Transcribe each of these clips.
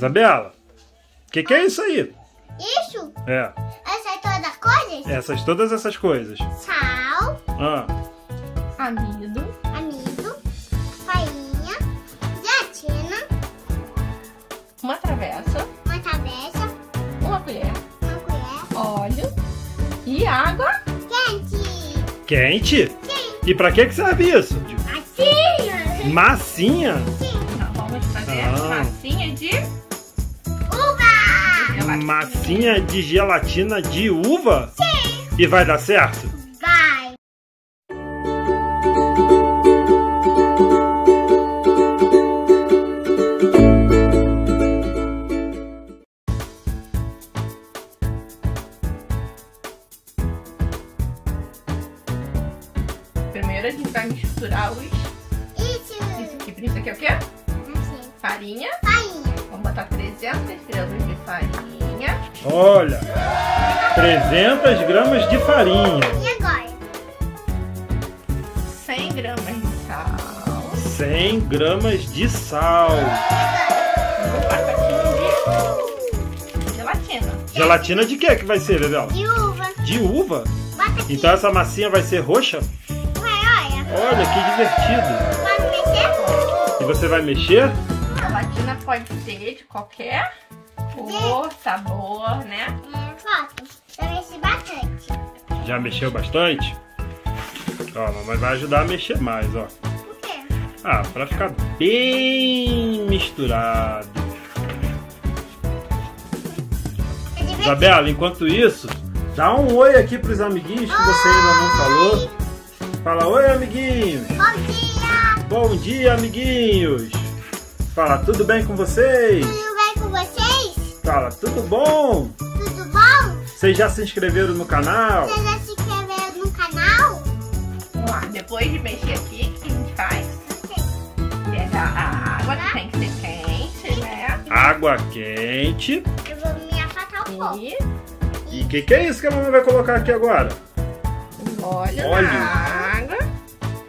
Isabela, o que é isso aí? Isso? É. Essas todas as coisas? Todas essas coisas. Sal. Ah. Amido. Farinha. Gelatina. Uma travessa. Uma colher. Óleo. E água. Quente. Quente? Sim. E pra que serve isso? Massinha. Massinha? Sim. Então vamos fazer massinha de... Massinha de gelatina de uva? Sim! E vai dar certo? Vai! Primeiro a gente vai misturar os... Isso aqui, isso aqui é o quê? Não sei. Farinha? Farinha. Vamos botar 300 gramas de farinha. Olha, 300 gramas de farinha. E agora? 100 gramas de sal. 100 gramas de sal. Um pacotinho de gelatina. Gelatina de que vai ser, Bebela? De uva. De uva? Bota aqui. Então essa massinha vai ser roxa? Vai, olha. Olha, que divertido. Pode mexer? E você vai mexer? A gelatina pode ser de qualquer... Cor, sabor, né? Já mexi bastante. Já mexeu bastante? Ó, a mamãe vai ajudar a mexer mais, ó. Por quê? Ah, pra ficar bem misturado. Isabela, enquanto isso, dá um oi aqui pros amiguinhos que você ainda não falou. Fala oi, amiguinhos. Bom dia. Bom dia, amiguinhos. Fala, tudo bem com vocês? Tudo bem com vocês? Fala, tudo bom? Tudo bom? Vocês já se inscreveram no canal? Vocês já se inscreveram no canal? Vamos lá, depois de mexer aqui, o que a gente faz? Pegar a água, que tem que ser quente, né? Água quente. Eu vou me afastar um pouco. E o que é isso que a mamãe vai colocar aqui agora? Óleo. Na água. E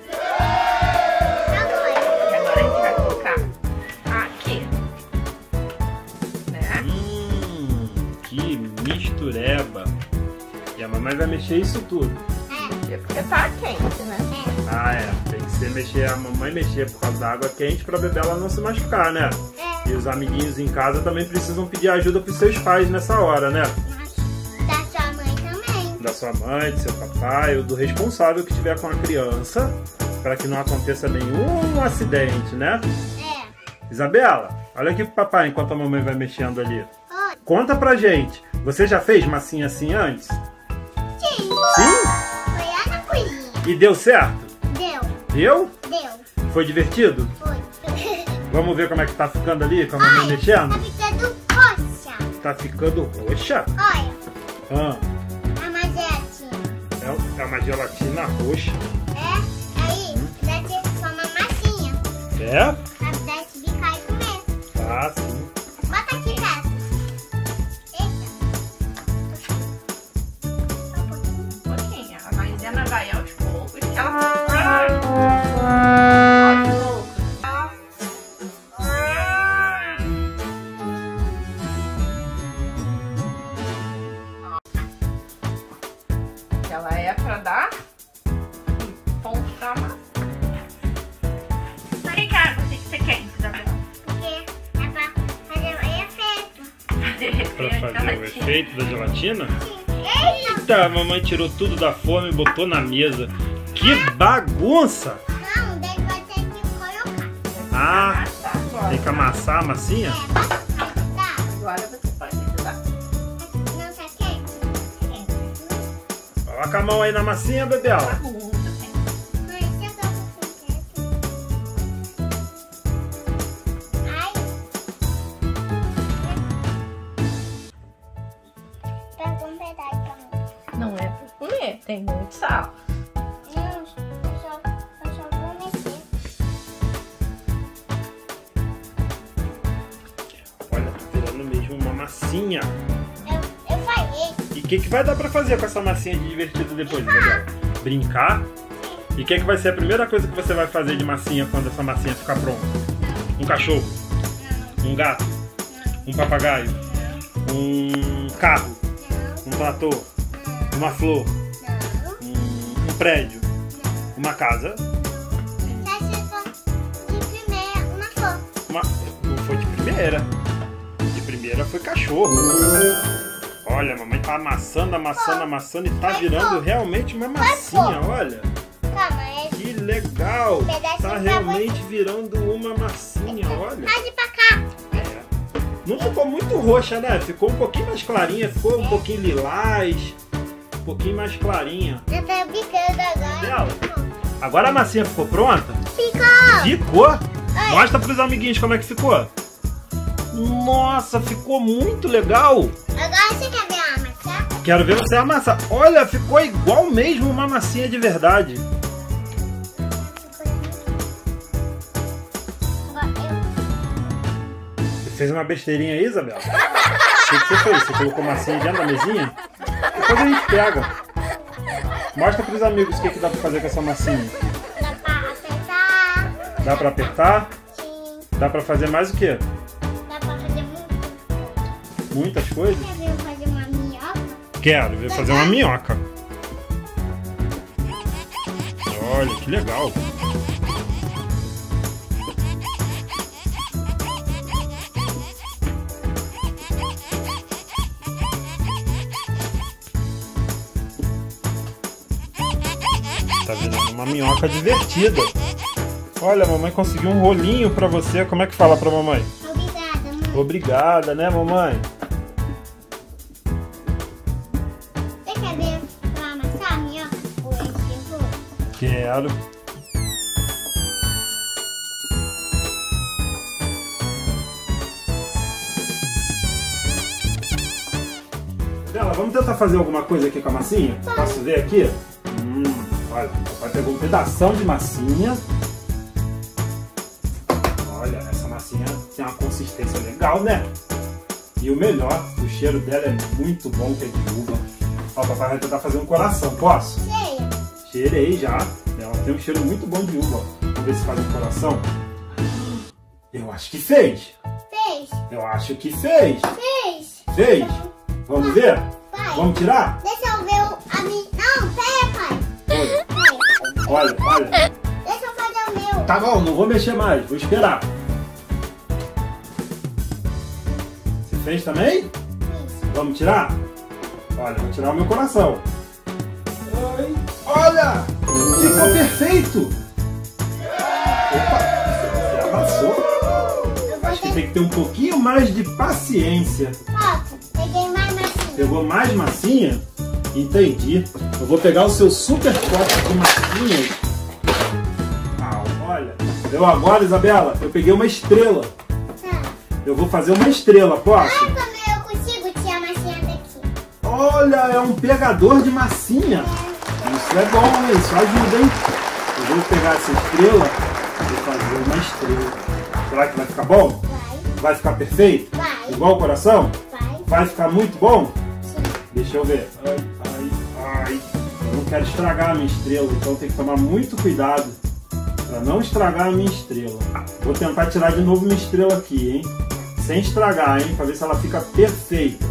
agora a gente vai colocar aqui. Que mistureba! E a mamãe vai mexer isso tudo. É, porque tá quente, né? Ah, é. Tem que ser a mamãe mexer por causa da água quente pra Bebela não se machucar, né? É. E os amiguinhos em casa também precisam pedir ajuda pros seus pais nessa hora, né? Da sua mãe também. Da sua mãe, do seu papai, ou do responsável que estiver com a criança, pra que não aconteça nenhum acidente, né? É. Isabela, olha aqui pro papai enquanto a mamãe vai mexendo ali. Conta pra gente, você já fez massinha assim antes? Sim! Foi lá na cozinha. E deu certo? Deu. Deu? Deu. Foi divertido? Foi. Vamos ver como é que tá ficando ali, com a mamãe mexendo? Tá ficando roxa. Tá ficando roxa? Olha. É uma gelatina. É uma gelatina roxa. É, aí dá pra ser uma massinha. É? Pra dar esse bicar e comer. Ah, sim. Bota aqui, cara. Vai aos poucos, que ela é pra dar ponto da massa. Por que a água tem que ser quente, Isabela? Porque é pra fazer o efeito. Pra fazer o efeito da gelatina? Sim. Eita, a mamãe tirou tudo da forma e botou na mesa. Que bagunça! Não, daí vai ter que colocar. Ah, tem que amassar a massinha? Agora você pode ajudar. Não, tá quente. Coloca a mão aí na massinha, Bebela. Não é pra comer, tem muito sal. Eu só vou mexer. Olha, tá virando mesmo uma massinha. Eu falei. E o que vai dar pra fazer com essa massinha de divertido depois, Bebela? Brincar? Sim. E o que vai ser a primeira coisa que você vai fazer de massinha quando essa massinha ficar pronta? Um cachorro? Não. Um gato? Não. um papagaio, um carro, um platô, uma flor, um prédio, uma casa. Não foi de primeira. De primeira foi cachorro. Olha, a mamãe tá amassando e tá virando realmente uma massinha, olha. Que legal! Tá realmente virando uma massinha, olha. Não ficou muito roxa, né? Ficou um pouquinho mais clarinha, ficou um pouquinho lilás, um pouquinho mais clarinha. Já tá brincando agora. Agora a massinha ficou pronta? Ficou! Oi. Mostra pros amiguinhos como é que ficou. Nossa, ficou muito legal. Agora você quer ver ela amassar? Quero ver você amassar. Olha, ficou igual mesmo uma massinha de verdade. Fez uma besteirinha aí, Isabela? O que você fez? Você colocou massinha dentro da mesinha? Depois a gente pega. Mostra pros amigos o que dá pra fazer com essa massinha. Dá pra apertar. Dá pra apertar? Sim. Dá pra fazer mais o quê? Dá pra fazer muito. Muitas coisas? Quer ver eu fazer uma minhoca? Quero ver fazer uma minhoca. Olha, que legal. Tá virando uma minhoca divertida. Olha, a mamãe conseguiu um rolinho pra você. Como é que fala pra mamãe? Obrigada, mamãe. Obrigada, né, mamãe? Você quer ver eu amassar a minhoca ou esse bolo? Quero. Bela, vamos tentar fazer alguma coisa aqui com a massinha? Pode. Posso ver aqui? Olha, papai pegou um pedação de massinha. Olha, essa massinha tem uma consistência legal, né? E o melhor, o cheiro dela é muito bom, que é de uva. Ó, papai vai tentar fazer um coração, posso? Cheiro. Cheirei já. Ela tem um cheiro muito bom de uva. Vamos ver se faz um coração. Eu acho que fez. Fez. Eu acho que fez. Fez. Fez. Vamos ver? Vai. Vamos tirar? Deixa eu ver a minha... Não, pera, pai. Olha, olha. Deixa eu fazer o meu. Tá bom, não vou mexer mais, vou esperar. Você fez também? Sim. Vamos tirar? Olha, vou tirar o meu coração. Oi. Olha! Ficou perfeito! Opa! Você amassou? Acho que tem que ter um pouquinho mais de paciência. Posso? Peguei mais massinha. Pegou mais massinha? Entendi. Eu vou pegar o seu super copo de massinha. Ah, olha. Eu agora, Isabela, eu peguei uma estrela. Eu vou fazer uma estrela, posso? Ai, como eu consigo tirar a massinha daqui? Olha, é um pegador de massinha. Isso é bom, hein? Isso ajuda, hein? Eu vou pegar essa estrela e fazer uma estrela. Será que vai ficar bom? Vai. Vai ficar perfeito? Vai. Igual o coração? Vai. Vai ficar muito bom? Sim. Deixa eu ver. Eu não quero estragar a minha estrela, então tem que tomar muito cuidado para não estragar a minha estrela. Vou tentar tirar de novo minha estrela aqui, hein? Sem estragar, hein? Para ver se ela fica perfeita.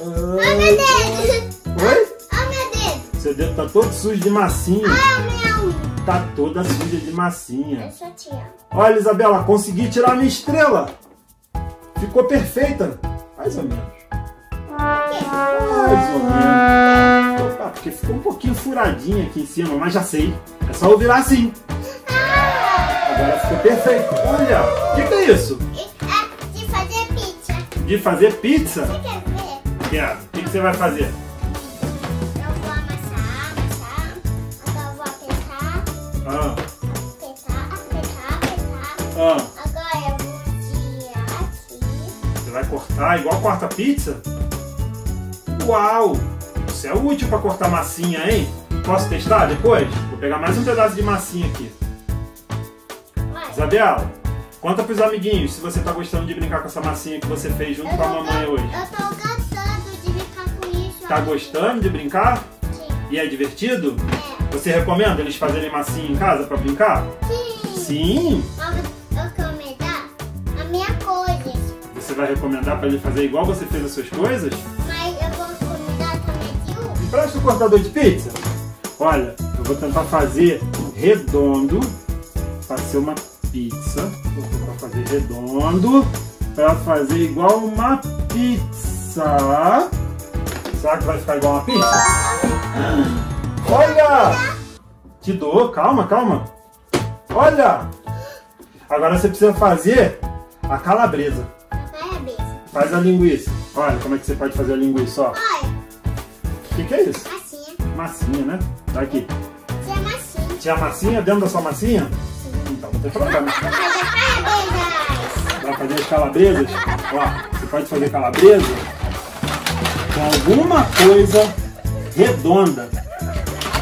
Olha meu dedo! Oi? Olha meu dedo! Seu dedo tá todo sujo de massinha. Olha meu! Tá toda suja de massinha. Deixa eu tirar. Olha, Isabela, consegui tirar a minha estrela! Ficou perfeita! Mais ou menos. Mais ou menos. Opa, porque ficou um pouquinho furadinha aqui em cima, mas já sei. É só eu virar assim. Agora ficou perfeito. Olha, o que é isso? É de fazer pizza. De fazer pizza? Você quer ver? Quero. O que você vai fazer? Eu vou amassar. Agora eu vou apertar. Apertar. Agora eu vou tirar aqui. Você vai cortar igual corta a pizza? Uau! Isso é útil para cortar massinha, hein? Posso testar depois? Vou pegar mais um pedaço de massinha aqui. Vai. Isabela, conta pros amiguinhos se você tá gostando de brincar com essa massinha que você fez junto com a mamãe hoje. Eu tô gostando de brincar com isso. Tá gostando de brincar? Sim. E é divertido? É. Você recomenda eles fazerem massinha em casa para brincar? Sim. Sim? Vamos recomendar a minha coisa. Você vai recomendar para ele fazer igual você fez as suas coisas? Mas eu vou recomendar também de um. Empresta o cortador de pizza. Olha, eu vou tentar fazer redondo para ser uma pizza. Vou tentar fazer redondo para fazer igual uma pizza. Será que vai ficar igual uma pizza? Olha! Te dou, calma, calma. Olha! Agora você precisa fazer a calabresa. Calabresa. Faz a linguiça. Olha como é que você pode fazer a linguiça, ó. Olha. Que é isso? Massinha. Massinha, né? Tá aqui. Tinha massinha. Tinha massinha dentro da sua massinha? Sim. Então, não tem problema. Vai fazer as calabresas? Ó, você pode fazer calabresa com alguma coisa redonda.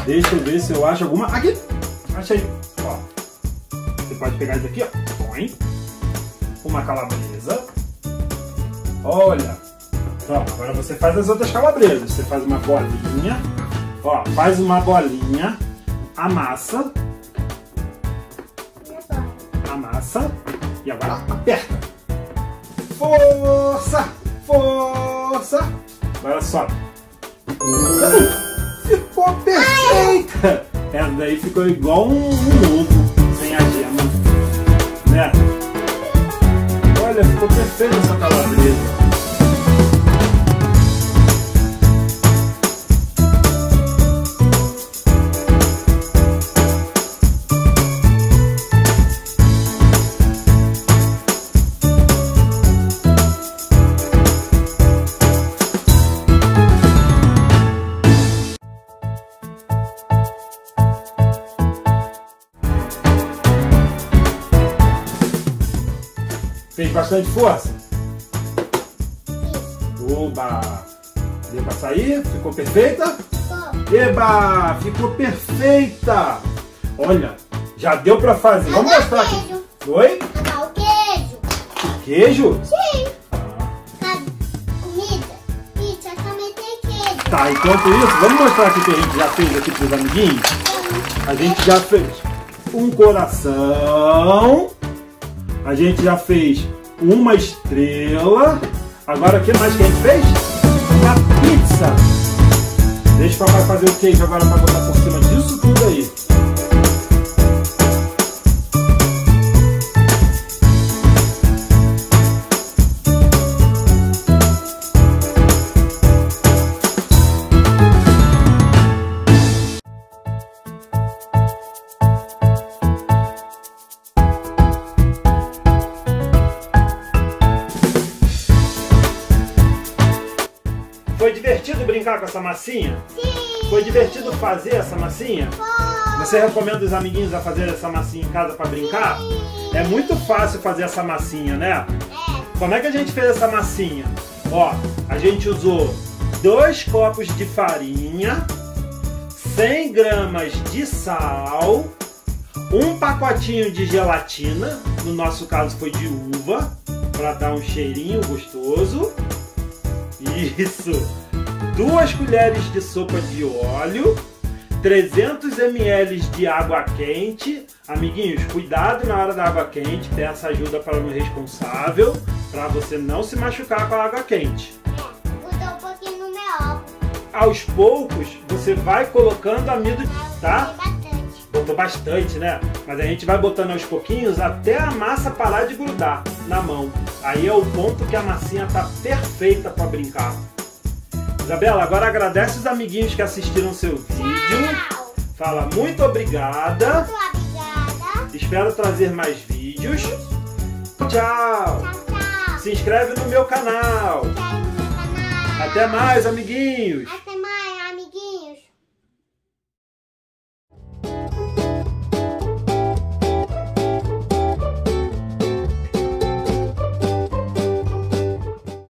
Deixa eu ver se eu acho alguma. Aqui! Achei! Ó. Você pode pegar isso aqui, ó. Põe. Uma calabresa. Olha! Então, agora você faz as outras calabresas. Você faz uma bolinha. Ó, faz uma bolinha. Amassa. Amassa. E agora aperta. Força! Força! Agora sobe. Ficou perfeita! Essa daí ficou igual um ovo, sem a gema, né? Olha, ficou perfeita essa calabresa. Fez bastante força? Sim. Oba! Deu pra sair? Ficou perfeita? Ficou. Eba! Ficou perfeita! Olha, já deu pra fazer. Vamos mostrar aqui. Oi? Agora o queijo. O queijo? Sim. Ah. Comida, pizza, também tem queijo. Tá, enquanto isso, vamos mostrar aqui o que a gente já fez aqui pros amiguinhos? A gente já fez um coração. A gente já fez uma estrela. Agora o que mais que a gente fez? Uma pizza. Deixa o papai fazer o queijo agora para botar por cima disso tudo aí. Foi divertido brincar com essa massinha? Sim! Foi divertido fazer essa massinha? Foi! Você recomenda os amiguinhos a fazer essa massinha em casa para brincar? Sim. É muito fácil fazer essa massinha, né? É! Como é que a gente fez essa massinha? Ó, a gente usou 2 copos de farinha, 100 gramas de sal, um pacotinho de gelatina, no nosso caso foi de uva, para dar um cheirinho gostoso. Isso! 2 colheres de sopa de óleo, 300 ml de água quente. Amiguinhos, cuidado na hora da água quente, peça ajuda para um responsável, para você não se machucar com a água quente. Botar um pouquinho no meu ovo. Aos poucos, você vai colocando amido, tá? Bastante. Botou bastante, né? Mas a gente vai botando aos pouquinhos até a massa parar de grudar na mão. Aí é o ponto que a massinha tá perfeita para brincar. Isabela, agora agradece os amiguinhos que assistiram seu vídeo. Tchau. Fala muito obrigada. Muito obrigada. Espero trazer mais vídeos. Tchau. Tchau, tchau. Se inscreve no meu canal. Até mais, amiguinhos. Até